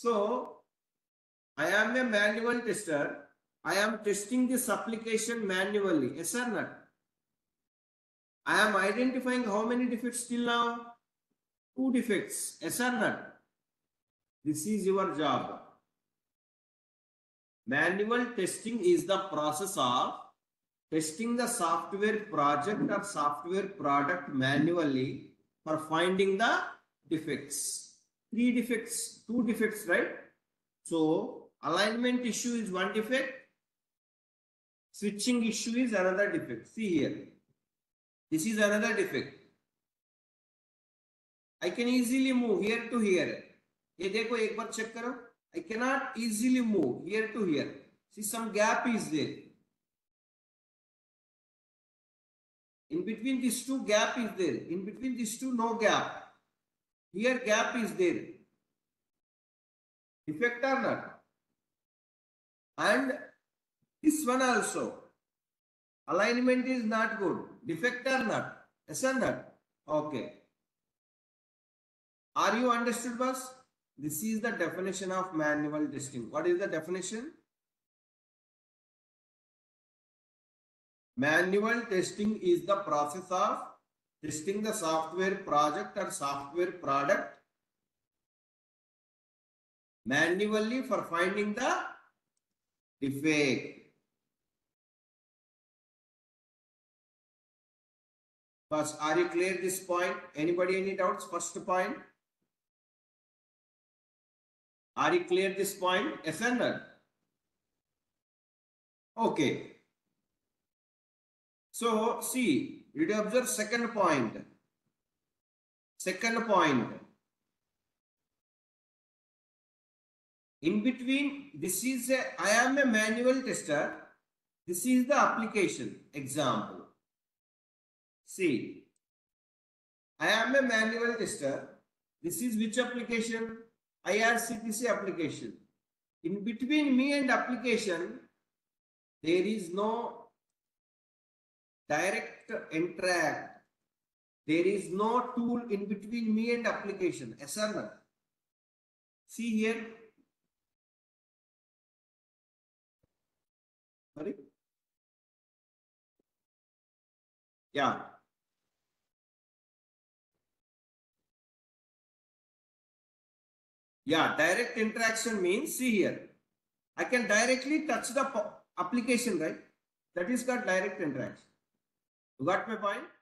So I am a manual tester. I am testing this application manually. Yes or not? I am identifying how many defects till now? 2 defects. Yes or not? This is your job. Manual testing is the process of testing the software project or software product manually for finding the defects. 3 defects, 2 defects, right? So alignment issue is 1 defect. Switching issue is another defect. See here. This is another defect. I can easily move here to here. ये देखो एक बार check करो. I cannot easily move here to here. See, some gap is there. In between these two, gap is there. In between these two, no gap. Here gap is there. Defect or not? And this one also. Alignment is not good. Defect or not? Yes or not? Okay. Are you understood, boss? This is the definition of manual testing. What is the definition? Manual testing is the process of testing the software project or software product manually for finding the defect. First, are you clear this point? Anybody any doubts? First point. Are you clear this point? Yes or no? Okay. So see, did you observe second point? Second point. In between, this is a, I am a manual tester. This is the application example. See, I am a manual tester. This is which application? IRCTC application. In between me and application, there is no direct interact. There is no tool in between me and application. Yes or no? See here. Sorry. Yeah. Yeah, direct interaction means, see here, I can directly touch the application, right? That is called direct interaction. You got my point?